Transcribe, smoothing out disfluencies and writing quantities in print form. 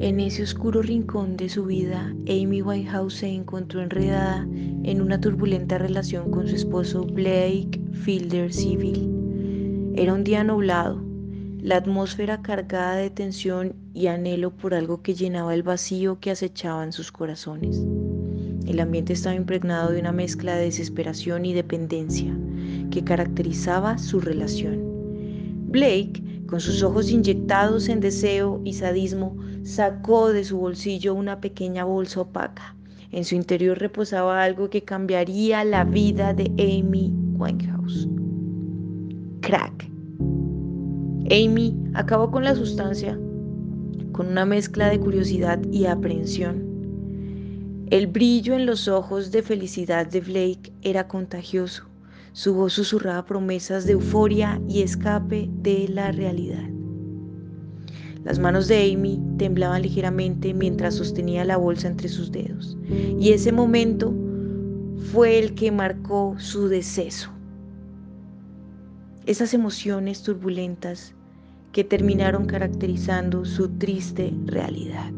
En ese oscuro rincón de su vida, Amy Winehouse se encontró enredada en una turbulenta relación con su esposo Blake Fielder-Civil. Era un día nublado, la atmósfera cargada de tensión y anhelo por algo que llenaba el vacío que acechaba en sus corazones. El ambiente estaba impregnado de una mezcla de desesperación y dependencia que caracterizaba su relación. Blake, con sus ojos inyectados en deseo y sadismo, sacó de su bolsillo una pequeña bolsa opaca. En su interior reposaba algo que cambiaría la vida de Amy Winehouse. Crack. Amy acabó con la sustancia, con una mezcla de curiosidad y aprehensión. El brillo en los ojos de felicidad de Blake era contagioso. Su voz susurraba promesas de euforia y escape de la realidad. Las manos de Amy temblaban ligeramente mientras sostenía la bolsa entre sus dedos, y ese momento fue el que marcó su deceso. Esas emociones turbulentas que terminaron caracterizando su triste realidad.